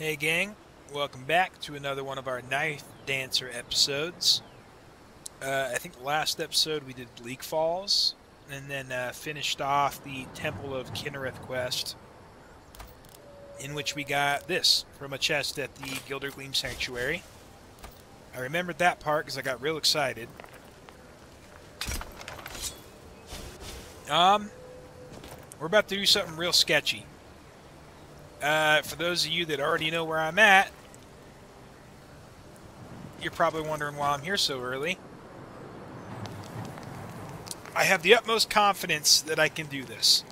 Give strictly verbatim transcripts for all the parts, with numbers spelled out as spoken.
Hey gang, welcome back to another one of our Knife Dancer episodes. Uh, I think the last episode we did Bleak Falls, and then uh, finished off the Temple of Kinnereth quest, in which we got this from a chest at the Gilder Gleam Sanctuary. I remembered that part because I got real excited. Um, we're about to do something real sketchy. Uh, for those of you that already know where I'm at, you're probably wondering why I'm here so early. I have the utmost confidence that I can do this.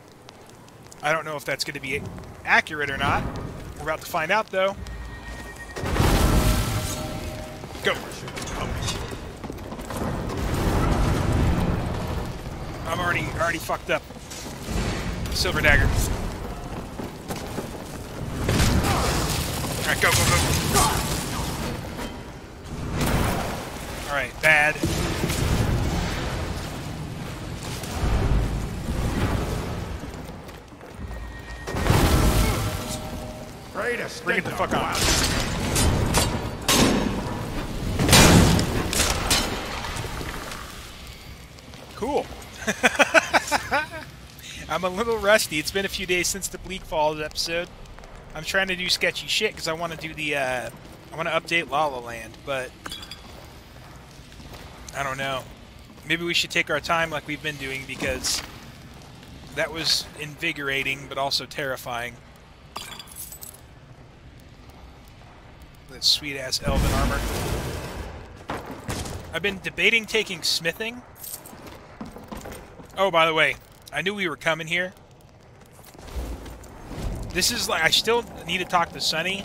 I don't know if that's going to be accurate or not. We're about to find out, though. Go. I'm already, already fucked up. Silver dagger. Alright, go, go, go. Alright, bad. Bring it the fuck on. Cool. I'm a little rusty. It's been a few days since the Bleak Falls episode. I'm trying to do sketchy shit because I want to do the, uh, I want to update Lala Land, but I don't know. Maybe we should take our time like we've been doing because that was invigorating, but also terrifying. That sweet-ass elven armor. I've been debating taking smithing. Oh, by the way, I knew we were coming here. This is like, I still need to talk to Sunny,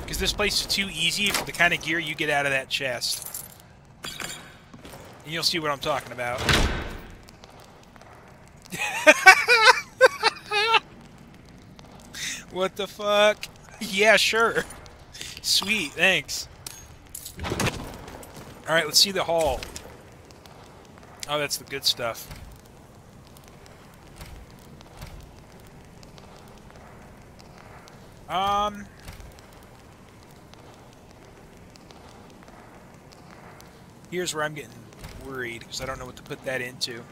because this place is too easy for the kind of gear you get out of that chest. And you'll see what I'm talking about. What the fuck? Yeah, sure. Sweet, thanks. Alright, let's see the haul. Oh, that's the good stuff. Um, here's where I'm getting worried, because I don't know what to put that into.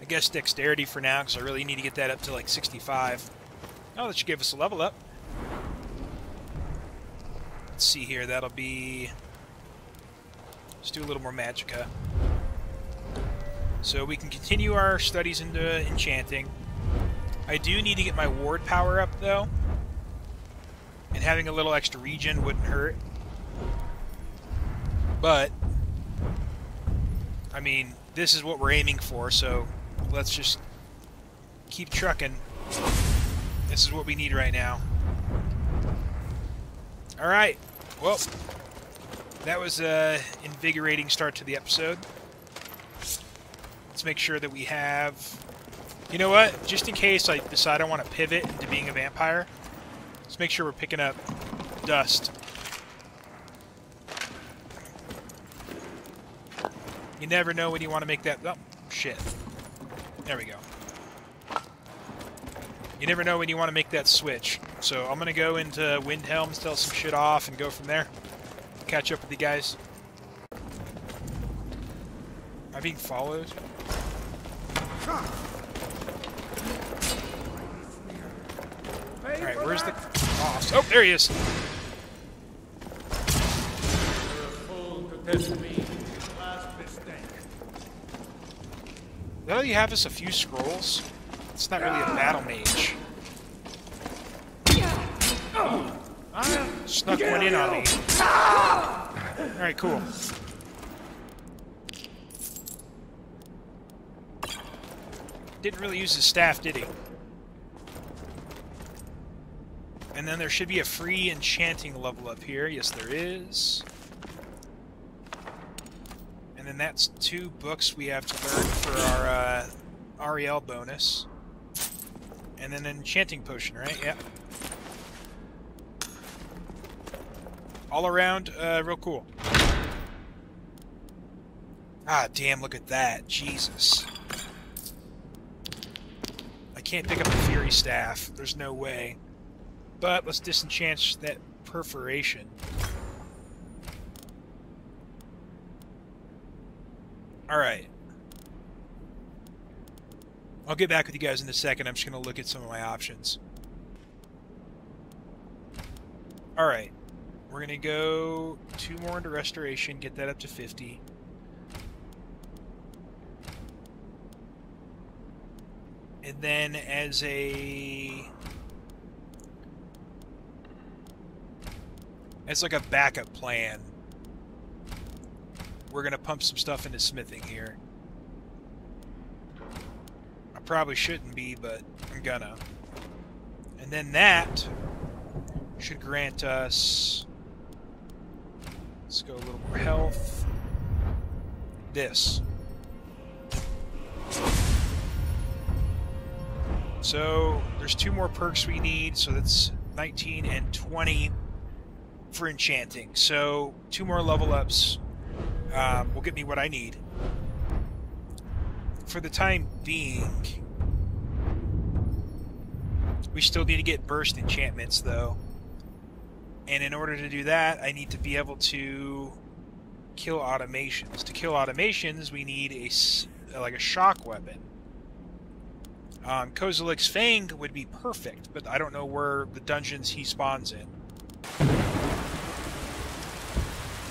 I guess Dexterity for now, because I really need to get that up to like sixty-five. Oh, that should give us a level up. Let's see here, that'll be... Let's do a little more Magicka. So we can continue our studies into Enchanting. I do need to get my ward power up, though. And having a little extra regen wouldn't hurt. But, I mean, this is what we're aiming for, so let's just keep trucking. This is what we need right now. Alright, well, that was an invigorating start to the episode. Let's make sure that we have... You know what? Just in case I decide I want to pivot into being a vampire, let's make sure we're picking up dust. You never know when you want to make that... Oh, shit. There we go. You never know when you want to make that switch. So I'm going to go into Windhelm, sell some shit off, and go from there. Catch up with you guys. Am I being followed? Alright, where's the boss? Oh, there he is! Well, you have us a few scrolls. It's not really a battle mage. Snuck one in on me. Alright, cool. Didn't really use his staff, did he? And then there should be a free enchanting level up here. Yes, there is. And then that's two books we have to learn for our uh, R E L bonus. And then an enchanting potion, right? Yep. All around, uh, real cool. Ah, damn, look at that. Jesus. can't pick up a Fury Staff. There's no way. But let's disenchant that Perforation. Alright. I'll get back with you guys in a second. I'm just going to look at some of my options. Alright. We're going to go two more into Restoration, get that up to fifty. And then as a... As like a backup plan, we're going to pump some stuff into smithing here. I probably shouldn't be, but I'm gonna. And then that should grant us... Let's go a little more health. This. So, there's two more perks we need, so that's nineteen and twenty for enchanting. So, two more level ups um, will get me what I need. For the time being, we still need to get burst enchantments, though. And in order to do that, I need to be able to kill automations. To kill automations, we need a, like a shock weapon. Um, Kozalik's Fang would be perfect, but I don't know where the dungeons he spawns in.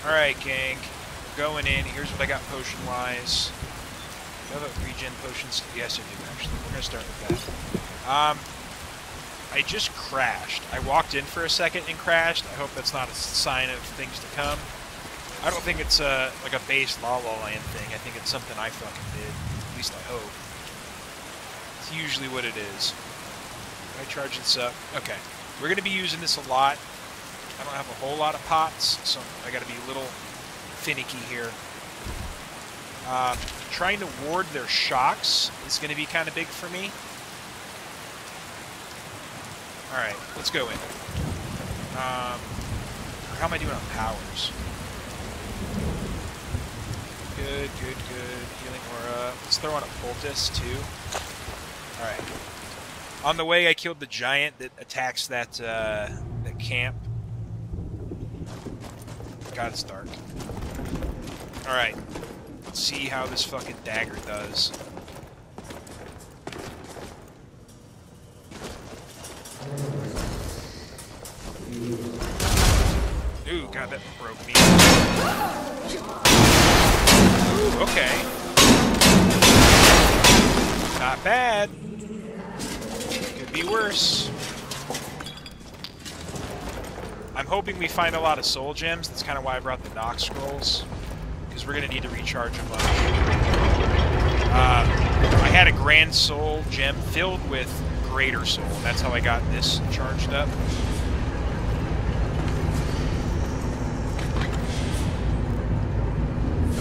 Alright, gang. We're going in. Here's what I got potion-wise. Do I have regen potions? Yes, I do, actually. We're going to start with that. Um, I just crashed. I walked in for a second and crashed. I hope that's not a sign of things to come. I don't think it's a, like a base Lala Land thing. I think it's something I fucking did. At least I hope. It's usually what it is. Can I charge this up? Okay. We're going to be using this a lot. I don't have a whole lot of pots, so I got to be a little finicky here. Uh, trying to ward their shocks is going to be kind of big for me. Alright, let's go in. Um, how am I doing on powers? Good, good, good. Healing aura. Let's throw on a poultice, too. Alright. On the way, I killed the giant that attacks that, uh, that camp. God, it's dark. Alright. Let's see how this fucking dagger does. Ooh, God, that broke me. Ooh, okay. Not bad. Could be worse. I'm hoping we find a lot of soul gems. That's kind of why I brought the Nox scrolls. Because we're going to need to recharge them up. Uh, I had a Grand Soul gem filled with Greater Soul. That's how I got this charged up.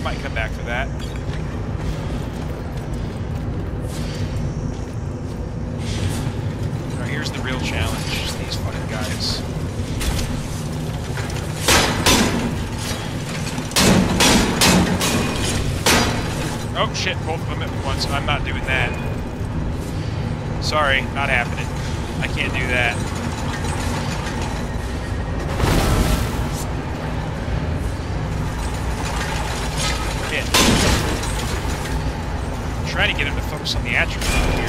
Might come back for that. Alright, here's the real challenge. Just these fucking guys. Oh shit, both of them at once. I'm not doing that. Sorry, not happening. I can't do that. Trying to get him to focus on the attribute here.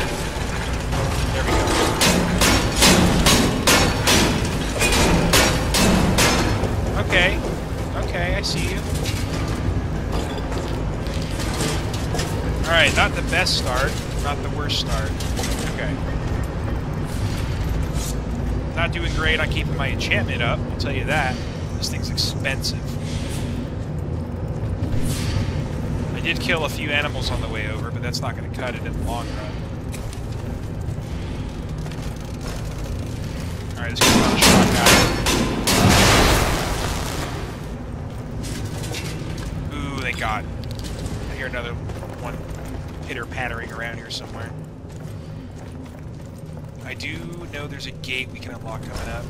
There we go. Okay. Okay, I see you. Alright, not the best start. Not the worst start. Okay. Not doing great on keeping my enchantment up, I'll tell you that. This thing's expensive. I did kill a few animals on the way over, but that's not going to cut it in the long run. Alright, let's get another shot guy. Ooh, thank God. I hear another one pitter-pattering around here somewhere. I do know there's a gate we can unlock coming up.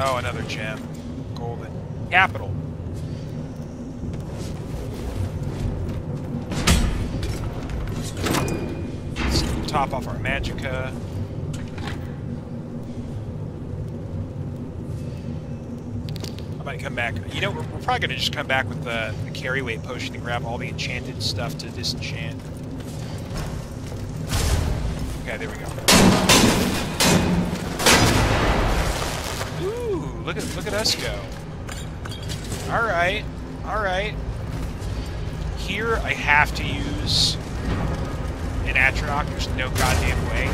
Oh, another gem. Golden. Capital. top off our magicka. I might come back. You know, we're, we're probably going to just come back with the, the carry weight potion and grab all the enchanted stuff to disenchant. Okay, there we go. Ooh, look at look at us go. All right, all right. Here I have to use an Atronox. There's no goddamn way.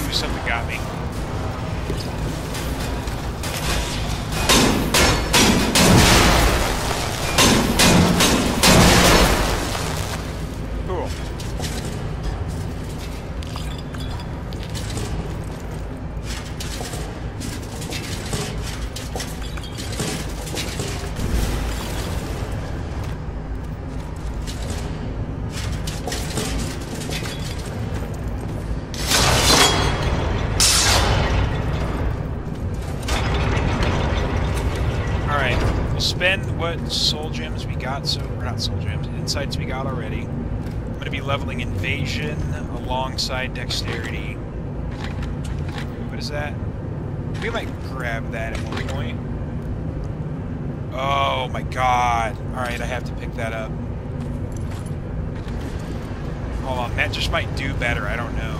Ooh, something got me. What soul gems we got, so we're not soul gems, insights we got already. I'm going to be leveling Evasion alongside Dexterity. What is that? We might grab that at one point. Oh my god. Alright, I have to pick that up. Hold on, that just might do better, I don't know.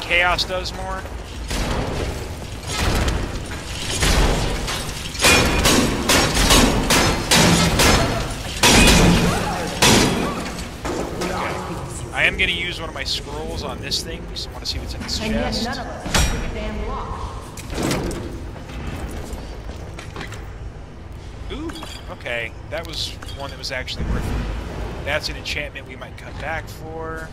Chaos does more. Okay. I am going to use one of my scrolls on this thing because I want to see what's in this chest. None of us took a damn walk. Ooh, okay. That was one that was actually worth it. That's an enchantment we might come back for.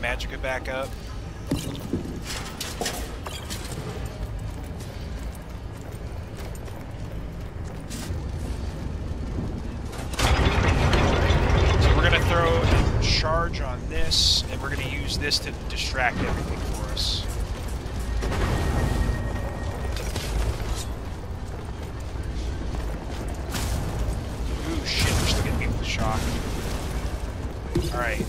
Magicka back up. So we're gonna throw a charge on this, and we're gonna use this to distract everything for us. Ooh, shit, we're still getting people with shock. All right.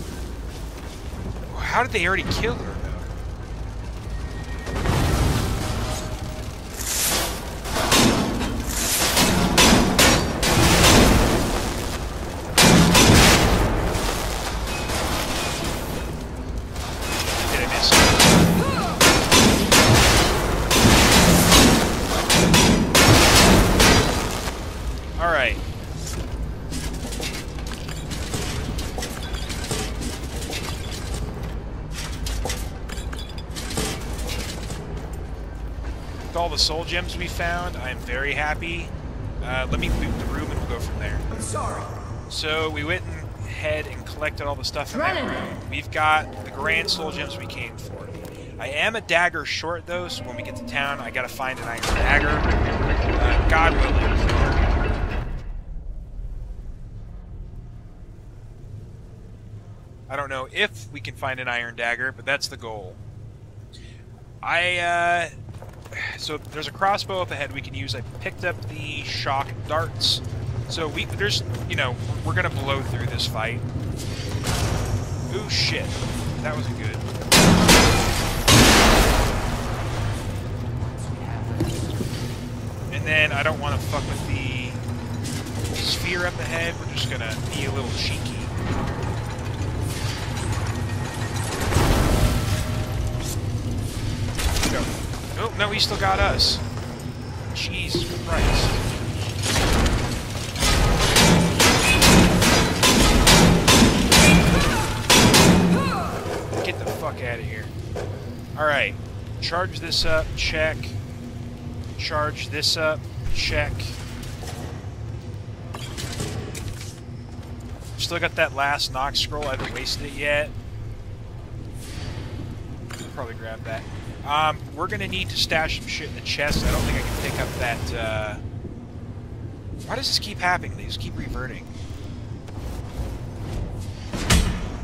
How did they already kill her, though? Did I miss her? The soul gems we found. I am very happy. Uh, let me loot the room and we'll go from there. I'm sorry. So we went and ahead and collected all the stuff in that room. We've got the grand soul gems we came for. I am a dagger short though, so when we get to town, I gotta find an iron dagger. Uh, God willing. I don't know if we can find an iron dagger, but that's the goal. I, uh... So there's a crossbow up ahead we can use. I picked up the shock darts. So we there's, you know, we're going to blow through this fight. Ooh, shit. That wasn't good. And then I don't want to fuck with the sphere. spear up ahead. We're just gonna be a little cheeky. Go. Oh, no, he still got us. Jesus Christ. Get the fuck out of here. Alright. Charge this up. Check. Charge this up. Check. Still got that last Nox scroll. I haven't wasted it yet. Probably grab that. Um, we're gonna need to stash some shit in the chest. I don't think I can pick up that, uh... Why does this keep happening? They just keep reverting.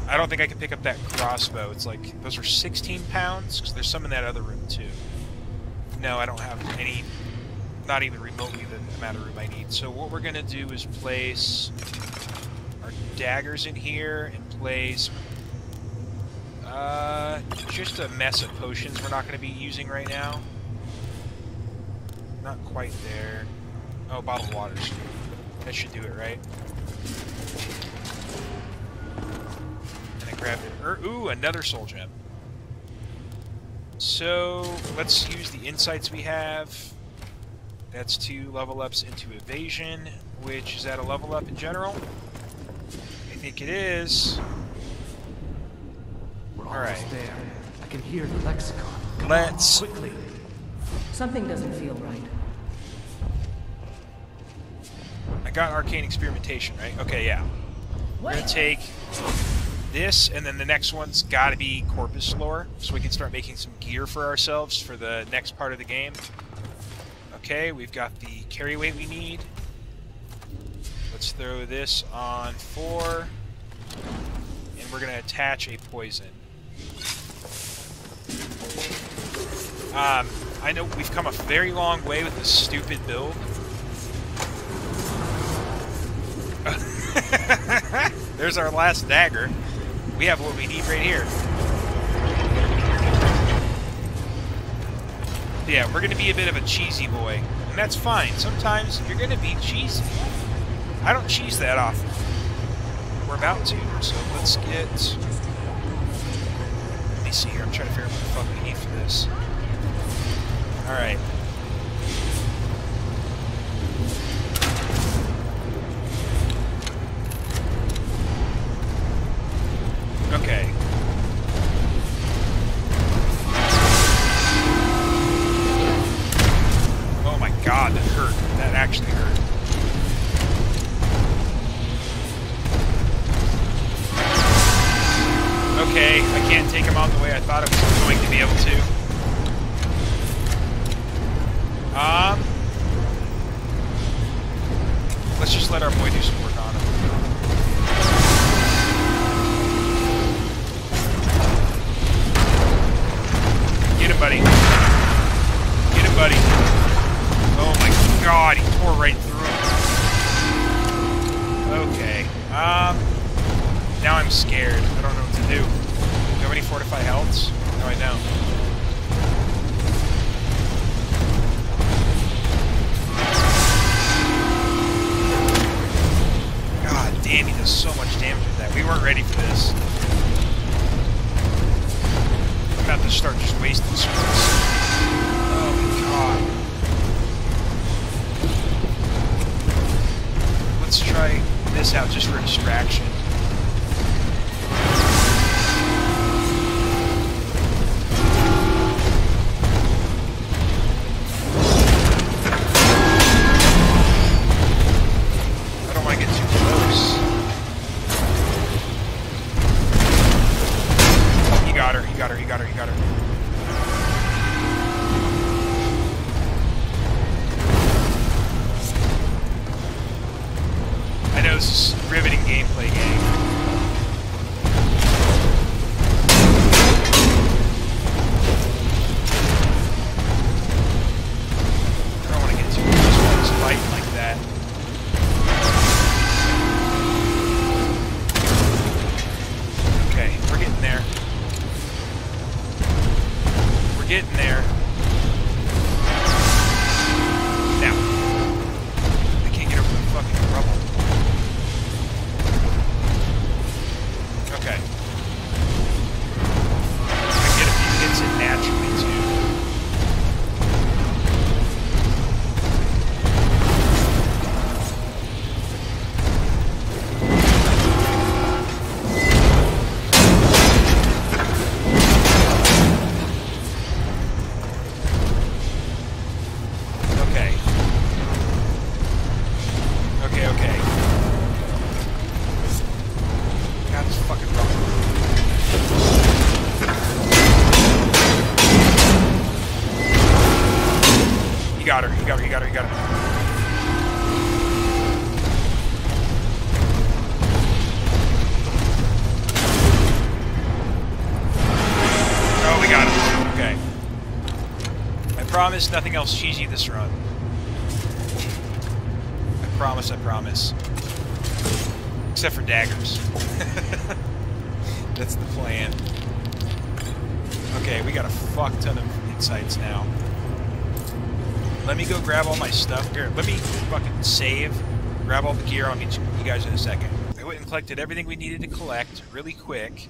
I don't think I can pick up that crossbow. It's like, those are sixteen pounds? Because there's some in that other room, too. No, I don't have any... Not even remotely the amount of room I need. So what we're gonna do is place... our daggers in here, and place... Uh, just a mess of potions we're not going to be using right now. Not quite there. Oh, bottled waters. That should do it, right? And I grabbed it. Er, ooh, another soul gem. So, let's use the insights we have. That's two level ups into evasion, which is at a level up in general. I think it is. All right. There. I can hear the lexicon. Come Let's on, quickly. Something doesn't feel right. I got arcane experimentation, right? Okay, yeah. We're gonna take this, and then the next one's got to be corpus lore, so we can start making some gear for ourselves for the next part of the game. Okay, we've got the carry weight we need. Let's throw this on four, and we're gonna attach a poison. Um, I know we've come a very long way with this stupid build. There's our last dagger. We have what we need right here. Yeah, we're gonna be a bit of a cheesy boy. And that's fine. Sometimes you're gonna be cheesy. I don't cheese that often. We're about to, so let's get... Let me see here, I'm trying to figure out what the fuck we need for this. Alright. Okay. Oh my god, that hurt. That actually hurt. Okay, I can't take him out the way I thought I was going to be able to. Um, let's just let our boy do some work on him. Get him, buddy. Get him, buddy. Oh my god, he tore right through him. Okay. Um, now I'm scared. I don't know what to do. Do you have any fortify healths? No, I don't. Damn, he does so much damage with that. We weren't ready for this. I'm about to start just wasting scrolls. Oh my god. Let's try this out just for distraction. Riveting gameplay game. got her. He got her. He got her. He got her. Oh, we got him. Okay. I promise nothing else cheesy this run. I promise. I promise. Except for daggers. That's the plan. Okay, we got a fuck ton of insights now. Let me go grab all my stuff. Here, let me fucking save. Grab all the gear. I'll meet you guys in a second. I went and collected everything we needed to collect really quick.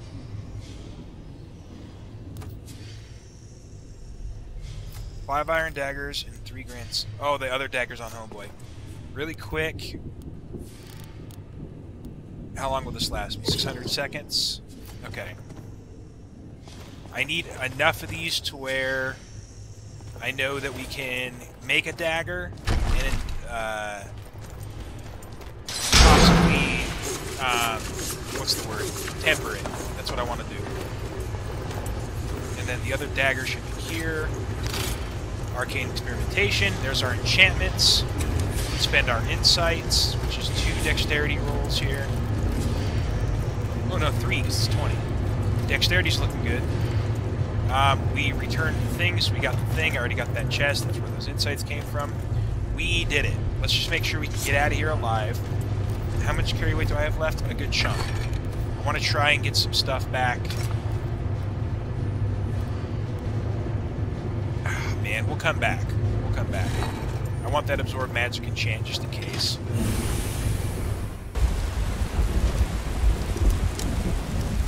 Five iron daggers and three grants. Oh, the other dagger's on homeboy. Really quick. How long will this last? six hundred seconds? Okay. I need enough of these to where I know that we can make a dagger and uh, possibly, um, what's the word? Temper it. That's what I want to do. And then the other dagger should be here. Arcane Experimentation. There's our enchantments. We spend our insights, which is two dexterity rolls here. Oh no, three, because it's twenty. Dexterity's looking good. Um, we returned things. We got the thing. I already got that chest. That's where those insights came from. We did it. Let's just make sure we can get out of here alive. How much carry weight do I have left? A good chunk. I want to try and get some stuff back. Oh, man, we'll come back. We'll come back. I want that absorb magic enchant just in case.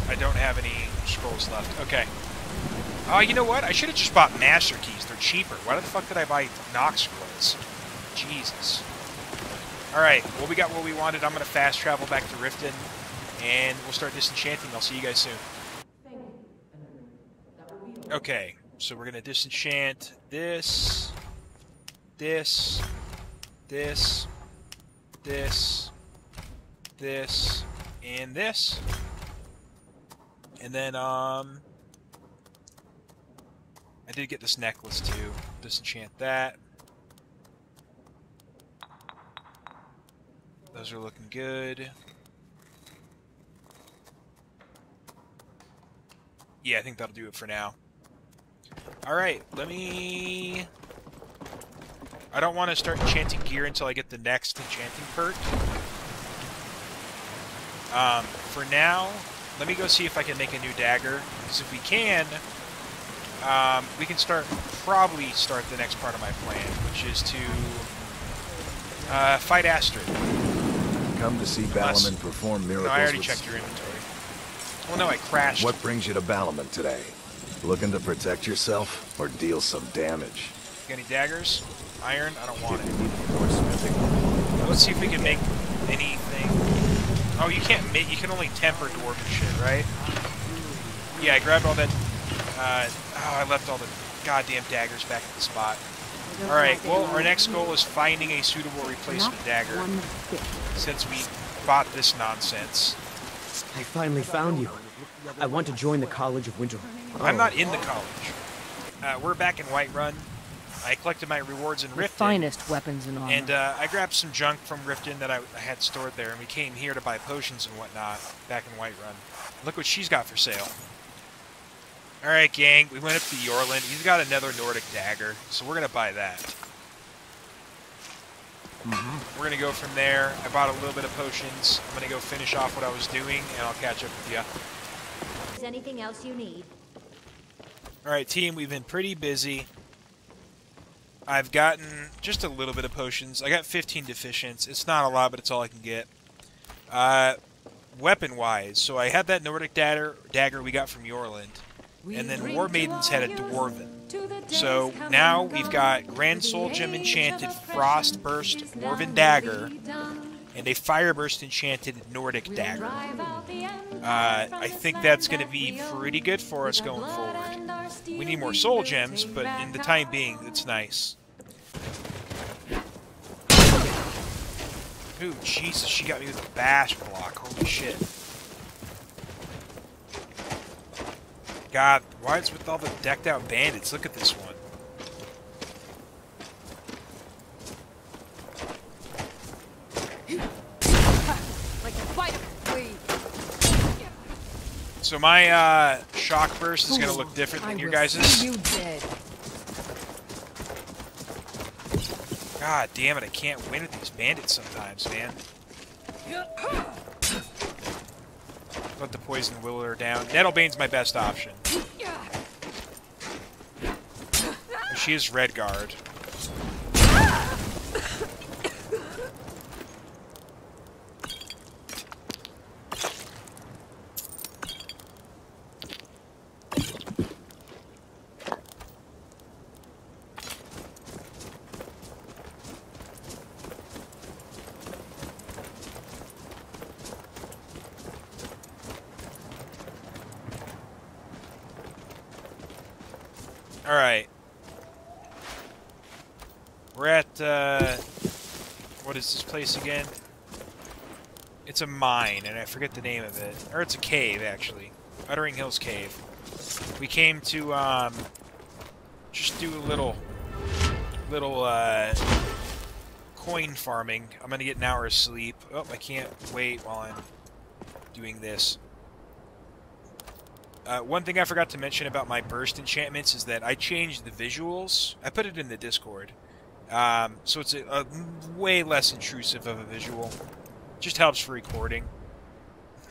I don't have any scrolls left. Okay. Oh, you know what? I should have just bought master keys. They're cheaper. Why the fuck did I buy Nox scrolls? Jesus. Alright. Well, we got what we wanted. I'm going to fast travel back to Riften. And we'll start disenchanting. I'll see you guys soon. Okay. So we're going to disenchant this. This. This. This. This. And this. And then, um, I did get this necklace too. Disenchant that. Those are looking good. Yeah, I think that'll do it for now. Alright, let me... I don't want to start enchanting gear until I get the next enchanting perk. Um, for now... Let me go see if I can make a new dagger, because if we can, um, we can start, probably start the next part of my plan, which is to uh, fight Astrid. Come to see Unless, Balaman perform miracles. No, I already checked your inventory. Well, no, I crashed. What brings you to Balaman today? Looking to protect yourself or deal some damage? Got any daggers? Iron? I don't want it. Let's see if we can make anything. Oh, you can't make, you can only temper dwarven shit, right? Yeah, I grabbed all that, uh, oh, I left all the goddamn daggers back at the spot. Alright, well, our next goal is finding a suitable replacement dagger, since we bought this nonsense. I finally found you. I want to join the College of Winter. Oh. I'm not in the college. Uh, we're back in Whiterun. I collected my rewards in Riften. The finest weapons and armor. And uh, I grabbed some junk from Riften that I, I had stored there, and we came here to buy potions and whatnot back in Whiterun. Look what she's got for sale. Alright, gang, we went up to Jorland. He's got another Nordic dagger, so we're going to buy that. Mm-hmm. We're going to go from there. I bought a little bit of potions. I'm going to go finish off what I was doing, and I'll catch up with you. Is anything else you need? Alright, team, we've been pretty busy. I've gotten just a little bit of potions. I got fifteen deficients. It's not a lot, but it's all I can get. Uh, Weapon-wise, so I had that Nordic dagger, dagger we got from Jorland. And then War Maidens had a Dwarven. So now we've got Grand Soul Gem Enchanted Frost Burst Dwarven Dagger and a Fire Burst Enchanted Nordic Dagger. Uh, I think that's going to be pretty good for us going forward. We need more soul gems, but in the time being, it's nice. Ooh, Jesus, she got me with a bash block. Holy shit. God, why is with all the decked out bandits? Look at this one. So my uh, shock burst is going to look different than I your guys's. You dead. God damn it, I can't win with these bandits sometimes, man. Let the poison will her down. Nettlebane's my best option. She is Redguard. This place again. It's a mine, and I forget the name of it. Or it's a cave, actually. Uttering Hills Cave. We came to um, just do a little, little uh, coin farming. I'm gonna get an hour of sleep. Oh, I can't wait while I'm doing this. Uh, one thing I forgot to mention about my burst enchantments is that I changed the visuals. I put it in the Discord. Um, so it's a, a way less intrusive of a visual. Just helps for recording.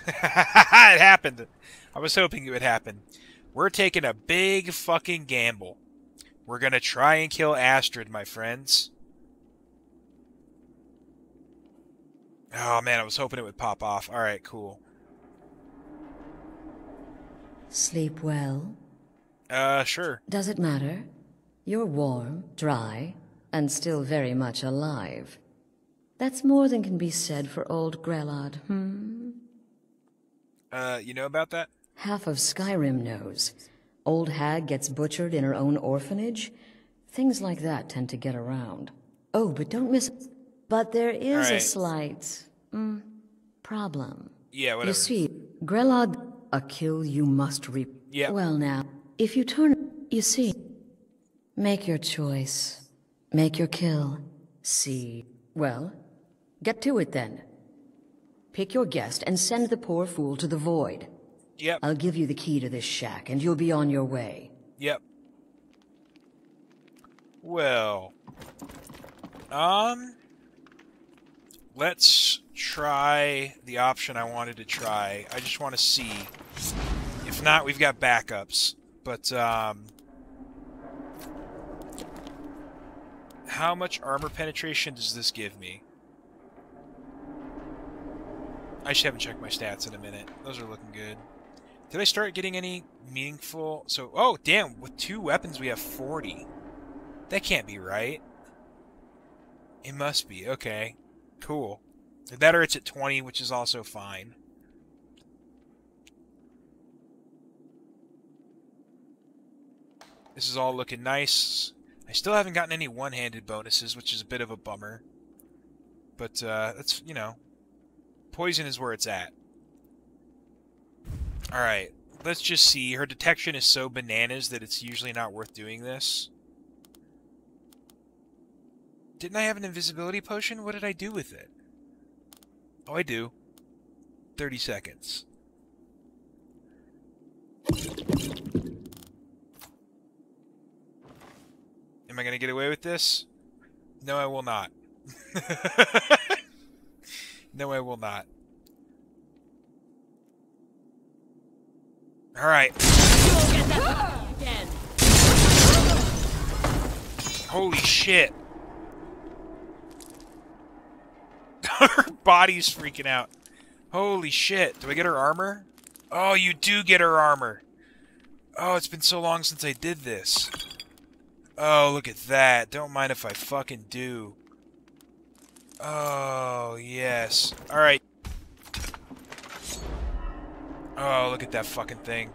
It happened. I was hoping it would happen. We're taking a big fucking gamble. We're gonna try and kill Astrid, my friends. Oh man, I was hoping it would pop off. Alright, cool. Sleep well? Uh, sure. Does it matter? You're warm, dry, and still very much alive. That's more than can be said for old Grelod, hmm? Uh, you know about that? Half of Skyrim knows. Old hag gets butchered in her own orphanage. Things like that tend to get around. Oh, but don't miss... But there is right. a slight... Mm, problem. Yeah, whatever. You see, Grelod... A kill you must reap. Yeah. Well now, if you turn... You see... Make your choice. Make your kill. See. Well, get to it then. Pick your guest and send the poor fool to the void. Yep. I'll give you the key to this shack and you'll be on your way. Yep. Well. Um. Let's try the option I wanted to try. I just want to see. If not, we've got backups. But, um... how much armor penetration does this give me? I just haven't checked my stats in a minute. Those are looking good. Did I start getting any meaningful... So, oh, damn. With two weapons, we have forty. That can't be right. It must be. Okay. Cool. That or it's at twenty, which is also fine. This is all looking nice. I still haven't gotten any one-handed bonuses, which is a bit of a bummer. But, uh, that's, you know... Poison is where it's at. Alright, let's just see. Her detection is so bananas that it's usually not worth doing this. Didn't I have an invisibility potion? What did I do with it? Oh, I do. thirty seconds. Am I going to get away with this? No, I will not. No, I will not. Alright. Holy shit. Her body's freaking out. Holy shit. Do I get her armor? Oh, you do get her armor. Oh, it's been so long since I did this. Oh, look at that. Don't mind if I fucking do. Oh, yes. Alright. Oh, look at that fucking thing.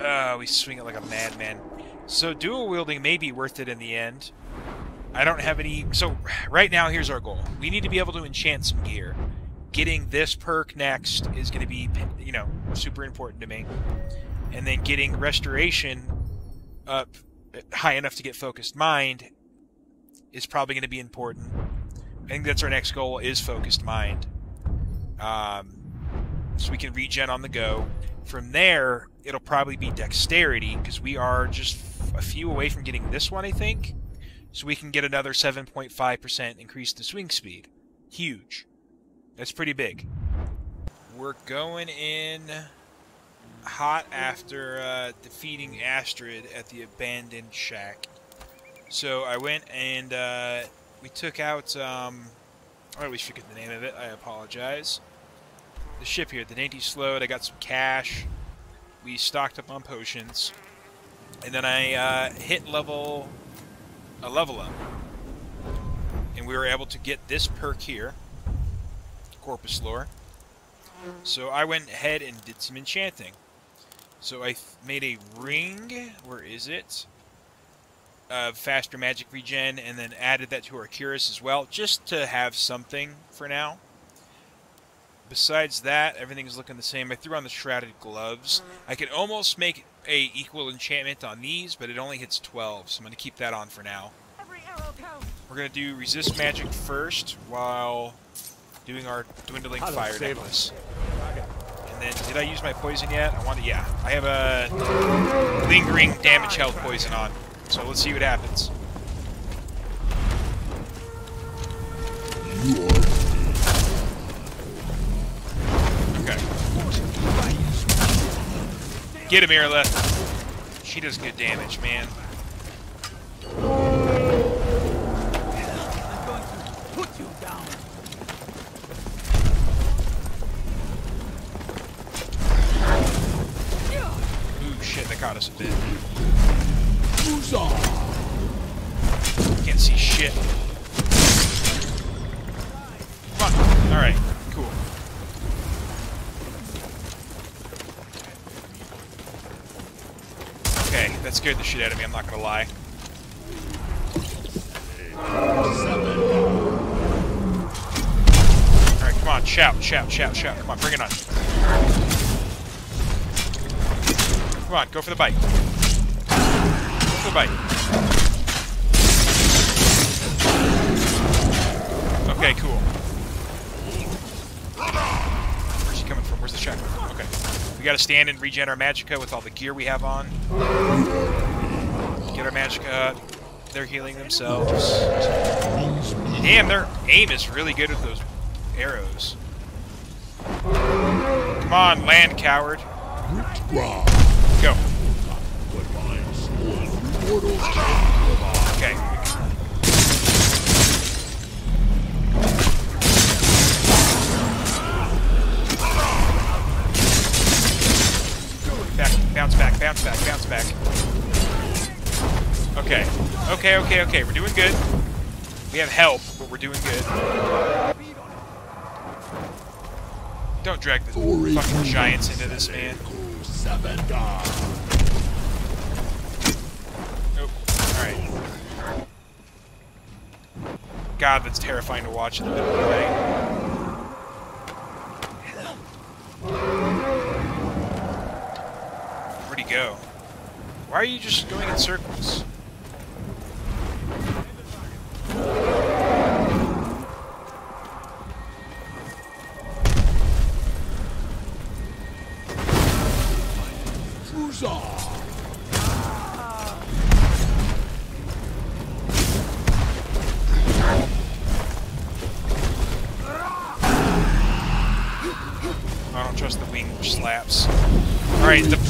Oh, we swing it like a madman. So, dual wielding may be worth it in the end. I don't have any... So, right now, here's our goal. We need to be able to enchant some gear. Getting this perk next is going to be, you know, super important to me. And then getting Restoration up high enough to get Focused Mind is probably going to be important. I think that's our next goal, is Focused Mind. um, so we can regen on the go. From there, it'll probably be Dexterity, because we are just a few away from getting this one, I think. So we can get another seven point five percent increase to swing speed. Huge. That's pretty big. We're going in hot after uh, defeating Astrid at the abandoned shack. So I went and uh, we took out... Um, I always forget the name of it. I apologize. The ship here, the Dainty Slowed. I got some cash. We stocked up on potions. And then I uh, hit level... a level up. And we were able to get this perk here. Corpus Lore. So I went ahead and did some enchanting. So I made a ring. Where is it? Uh, faster magic regen, and then added that to our Cuirass as well, just to have something for now. Besides that, everything's looking the same. I threw on the Shrouded Gloves. I could almost make a equal enchantment on these, but it only hits twelve, so I'm going to keep that on for now. Every arrow counts. We're going to do resist magic first, while doing our dwindling fire necklace. And then, did I use my poison yet? I want to, yeah. I have a lingering damage health poison on. So let's see what happens. Okay. Get him, Mirla. She does good damage, man. I'm going to put you down. Ooh, shit, that caught us a bit. Can't see shit. Fuck. Alright, cool. Okay, that scared the shit out of me, I'm not gonna lie. Alright, come on, shout, shout, shout, shout. Come on, bring it on. Come on, go for the bite. Bite. Okay, cool. Where's she coming from? Where's the shack? Okay. We gotta stand and regen our magicka with all the gear we have on. Get our magicka. They're healing themselves. Damn, their aim is really good with those arrows. Come on, land coward. Go. Okay. Back, bounce back, bounce back, bounce back. Okay. Okay, okay, okay. We're doing good. We have help, but we're doing good. Don't drag the fucking giants into this, man. God, that's terrifying to watch in the middle of the night. Where'd he go? Why are you just going in circles?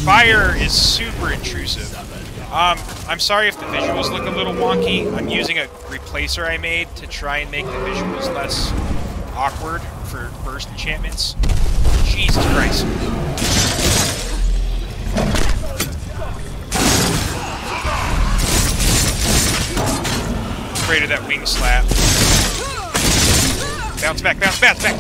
Fire is super intrusive. Um, I'm sorry if the visuals look a little wonky. I'm using a replacer I made to try and make the visuals less awkward for burst enchantments. Jesus Christ. Afraid of that wing slap. Bounce back, bounce, bounce back!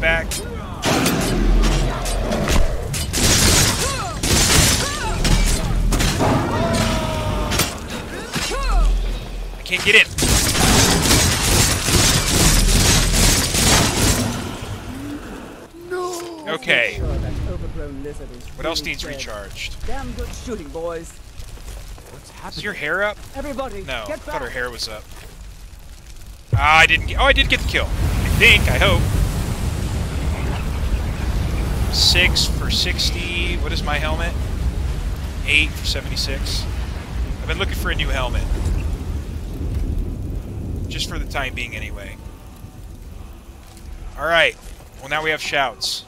Back. I can't get in. No. Okay. What else needs recharged? Damn good shooting, boys. What's happening? Is your hair up? Everybody, no, get back. I thought her hair was up. Ah, I didn't get, oh, I did get the kill. I think, I hope. six for sixty, what is my helmet? eight for seventy-six. I've been looking for a new helmet. Just for the time being, anyway. Alright, well now we have shouts.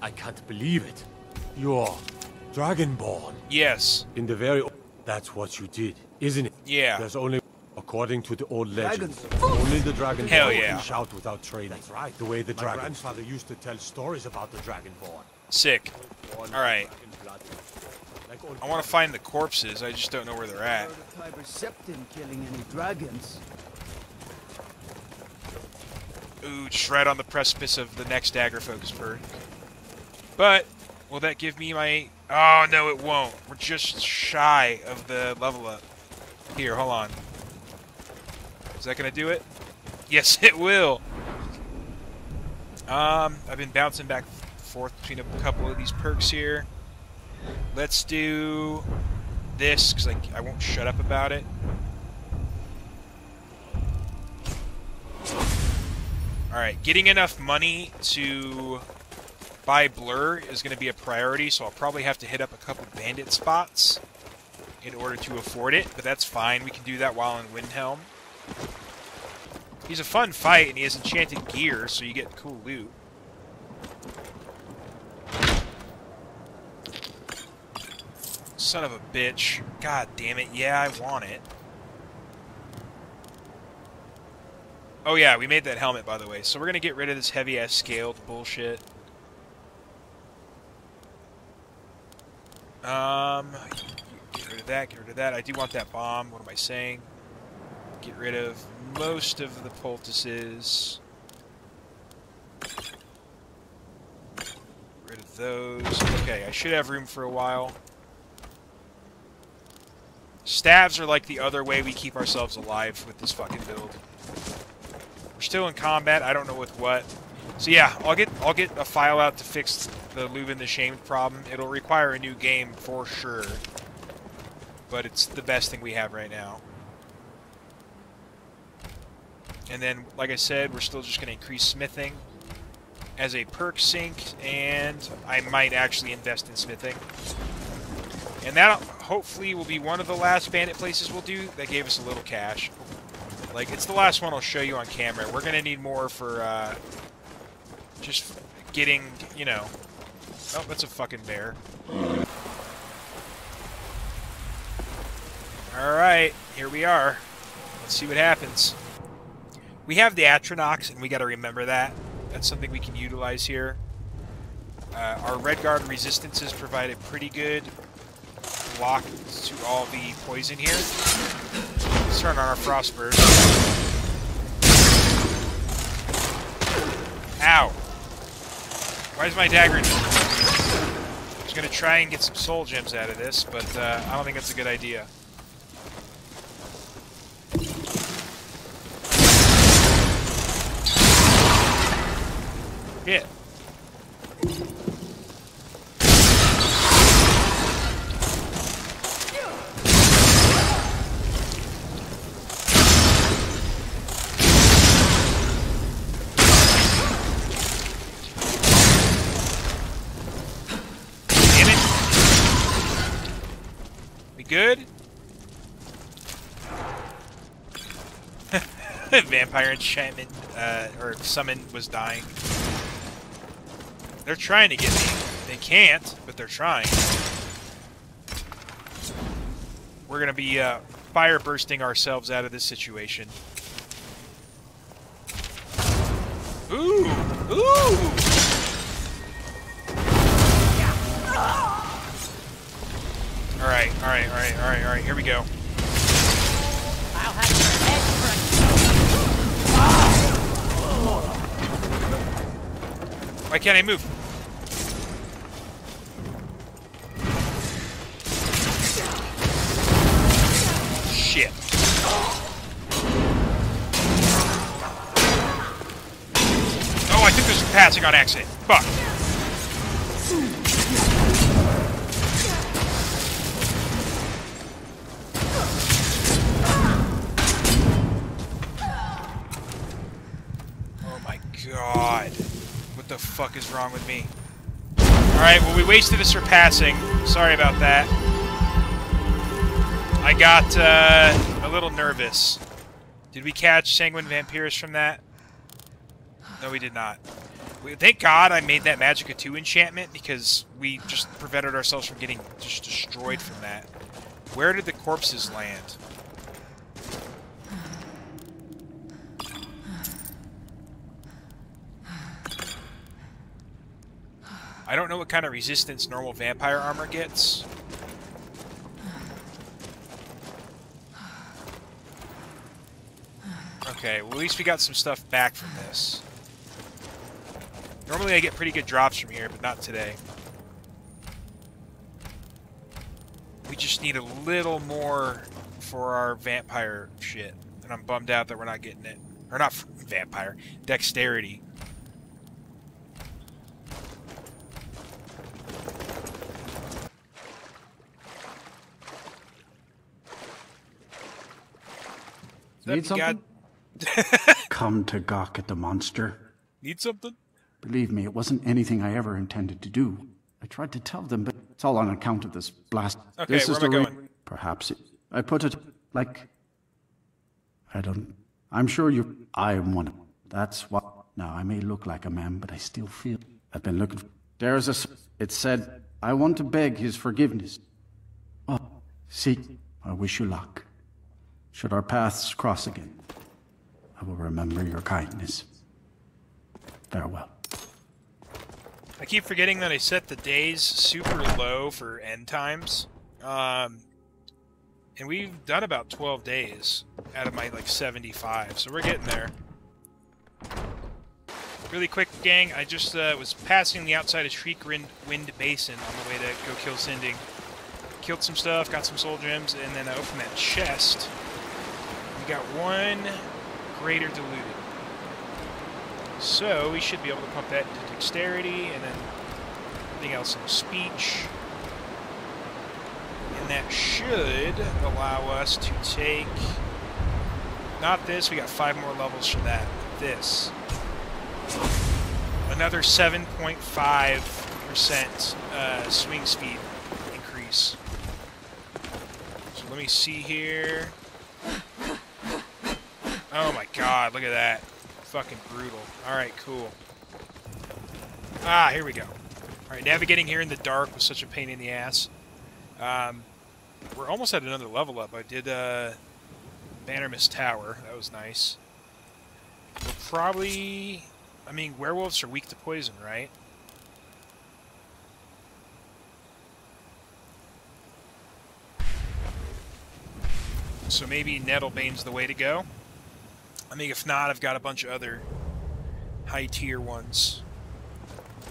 I can't believe it. You're Dragonborn. Yes. In the very... That's what you did, isn't it? Yeah. There's only... According to the old legends, only the Dragonborn Hell yeah. can shout without training. That's right. The way the My dragon... grandfather used to tell stories about the Dragonborn. Sick. Alright. I want to find the corpses, I just don't know where they're at. Tiber Septim killing any dragons. Ooh, just right on the precipice of the next dagger focus bird. But, will that give me my... Oh, no, it won't. We're just shy of the level up. Here, hold on. Is that going to do it? Yes, it will! Um, I've been bouncing back and forth between a couple of these perks here. Let's do this, because I, I won't shut up about it. Alright, getting enough money to buy Blur is going to be a priority, so I'll probably have to hit up a couple bandit spots in order to afford it, but that's fine. We can do that while in Windhelm. He's a fun fight, and he has enchanted gear, so you get cool loot. Son of a bitch. God damn it. Yeah, I want it. Oh yeah, we made that helmet, by the way. So we're gonna get rid of this heavy-ass scaled bullshit. Um, get rid of that, get rid of that. I do want that bomb. What am I saying? Get rid of most of the poultices. Get rid of those. Okay, I should have room for a while. Stabs are like the other way we keep ourselves alive with this fucking build. We're still in combat. I don't know with what. So yeah, I'll get I'll get a file out to fix the Leuven the Shamed problem. It'll require a new game for sure, but it's the best thing we have right now. And then, like I said, we're still just going to increase smithing as a perk sink, and I might actually invest in smithing. And that hopefully will be one of the last bandit places we'll do that gave us a little cash. Like, it's the last one I'll show you on camera. We're going to need more for, uh, just getting, you know... Oh, that's a fucking bear. Alright, here we are. Let's see what happens. We have the Atronox, and we got to remember that. That's something we can utilize here. Uh, our Redguard resistances provide a pretty good block to all the poison here. Let's turn on our Frostburst. Ow! Why is my dagger in? I was going to try and get some soul gems out of this, but uh, I don't think that's a good idea. Hit. Damn it. We good? Vampire enchantment, uh, or summon was dying. They're trying to get me. They can't, but they're trying. We're going to be uh, fire bursting ourselves out of this situation. Ooh! Ooh! Alright, alright, alright, alright, alright. Here we go. I'll have your head crushed. Why can't I move? Shit. Oh, I think there's a passing on accident. Fuck. God. What the fuck is wrong with me? Alright, well, we wasted a surpassing. Sorry about that. I got uh, a little nervous. Did we catch Sanguine Vampirus from that? No, we did not. We, thank God I made that Magicka two enchantment, because we just prevented ourselves from getting just destroyed from that. Where did the corpses land? I don't know what kind of resistance normal vampire armor gets. Okay, well, at least we got some stuff back from this. Normally I get pretty good drops from here, but not today. We just need a little more for our vampire shit. And I'm bummed out that we're not getting it. Or not vampire. Dexterity. Need something? Come to gawk at the monster. Need something? Believe me, it wasn't anything I ever intended to do. I tried to tell them, but it's all on account of this blast. Okay, this where is am the I going? Perhaps it, I put it like I don't. I'm sure you. I am one. That's what. Now I may look like a man, but I still feel. I've been looking. For, there is a. It said, "I want to beg his forgiveness." Oh, see, I wish you luck. Should our paths cross again, I will remember your kindness. Farewell. I keep forgetting that I set the days super low for end times. Um, and we've done about twelve days out of my, like, seventy-five, so we're getting there. Really quick, gang, I just uh, was passing the outside of Shriekwind Wind Basin on the way to go kill Sinding. Killed some stuff, got some soul gems, and then I opened that chest. We got one greater diluted. So we should be able to pump that into dexterity and then everything else in speech. And that should allow us to take not this, we got five more levels from that. This. Another seven point five percent uh, swing speed increase. So let me see here. Oh my god, look at that. Fucking brutal. Alright, cool. Ah, here we go. Alright, navigating here in the dark was such a pain in the ass. Um, we're almost at another level up. I did uh, Bannermist Tower. That was nice. We'll probably... I mean, werewolves are weak to poison, right? So maybe Nettlebane's the way to go. I mean, if not, I've got a bunch of other high-tier ones.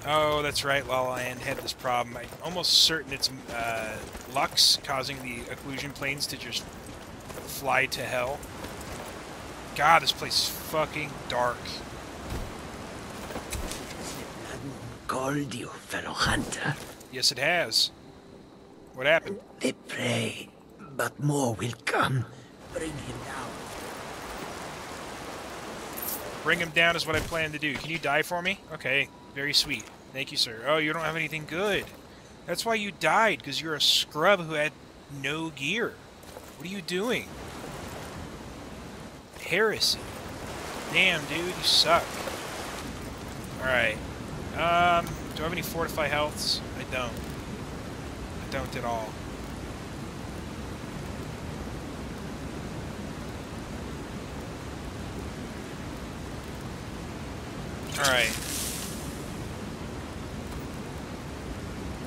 Oh, that's right, Lala Land had this problem. I'm almost certain it's uh, Lux causing the occlusion planes to just fly to hell. God, this place is fucking dark. Called you, fellow hunter. Yes, it has. What happened? They pray, but more will come. Bring him down. Bring him down is what I plan to do. Can you die for me? Okay, very sweet. Thank you, sir. Oh, you don't have anything good. That's why you died, because you're a scrub who had no gear. What are you doing? Heresy. Damn, dude, you suck. Alright. Um, do I have any fortify healths? I don't. I don't at all. Alright.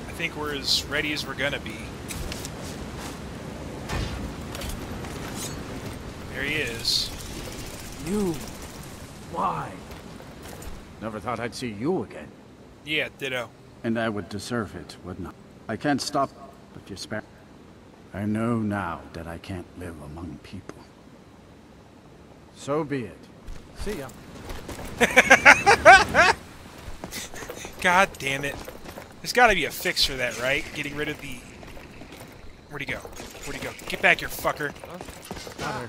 I think we're as ready as we're gonna be. There he is. You. Why? Never thought I'd see you again. Yeah, ditto. And I would deserve it, wouldn't I? I can't stop, but you spare. I know now that I can't live among people. So be it. See ya. God damn it. There's gotta be a fix for that, right? Getting rid of the... Where'd he go? Where'd he go? Get back here, fucker. Huh?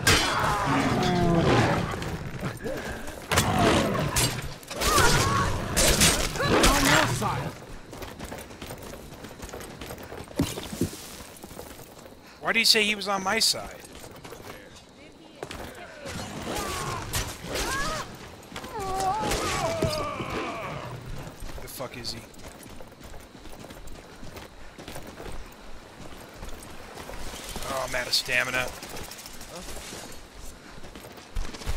Why do you say he was on my side? Where the fuck is he? Oh, I'm out of stamina.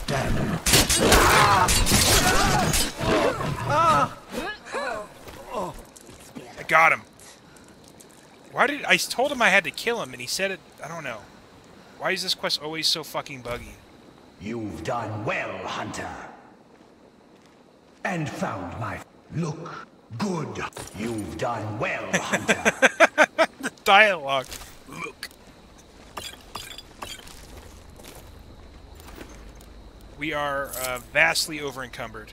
Damn it. Ah! Ah! I got him. Why did I told him I had to kill him and he said it? I don't know. Why is this quest always so fucking buggy? You've done well, Hunter. And found my look good. You've done well, Hunter. The dialogue. Look. We are uh, vastly overencumbered.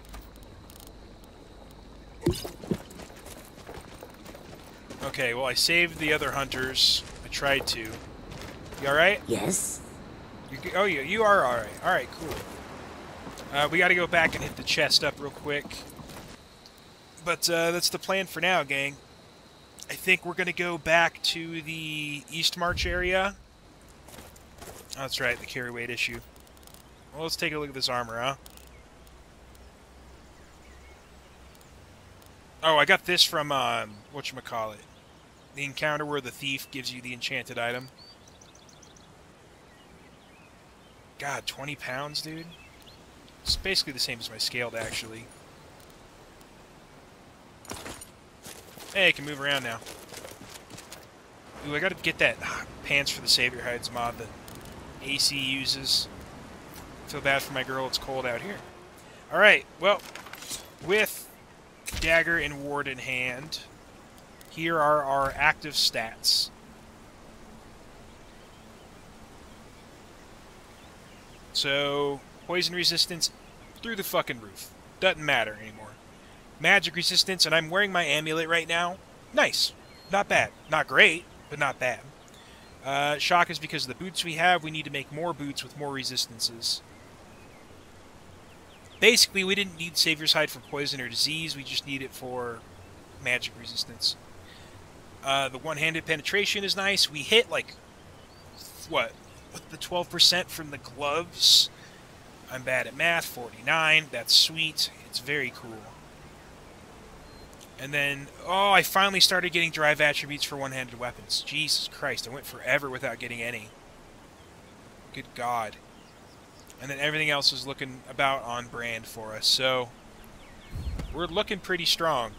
Okay, well, I saved the other hunters. I tried to. You all right? Yes. You, oh, you, you are all right. All right, cool. Uh, we got to go back and hit the chest up real quick. But uh, that's the plan for now, gang. I think we're going to go back to the East March area. Oh, that's right, the carry weight issue. Well, let's take a look at this armor, huh? Oh, I got this from, um, whatchamacallit? The encounter where the thief gives you the enchanted item. God, twenty pounds, dude? It's basically the same as my scaled, actually. Hey, I can move around now. Ooh, I gotta get that ah, Pants for the Savior Hides mod that A C uses. Feel bad for my girl, it's cold out here. Alright, well, with dagger and ward in hand, here are our active stats. So, poison resistance through the fucking roof. Doesn't matter anymore. Magic resistance, and I'm wearing my amulet right now. Nice. Not bad. Not great, but not bad. Uh, shock is because of the boots we have. We need to make more boots with more resistances. Basically, we didn't need Savior's Hide for poison or disease. We just need it for magic resistance. Uh, the one-handed penetration is nice. We hit, like, what? The twelve percent from the gloves. I'm bad at math. forty-nine. That's sweet. It's very cool. And then, oh, I finally started getting drive attributes for one-handed weapons. Jesus Christ, I went forever without getting any. Good God. And then everything else is looking about on brand for us, so we're looking pretty strong.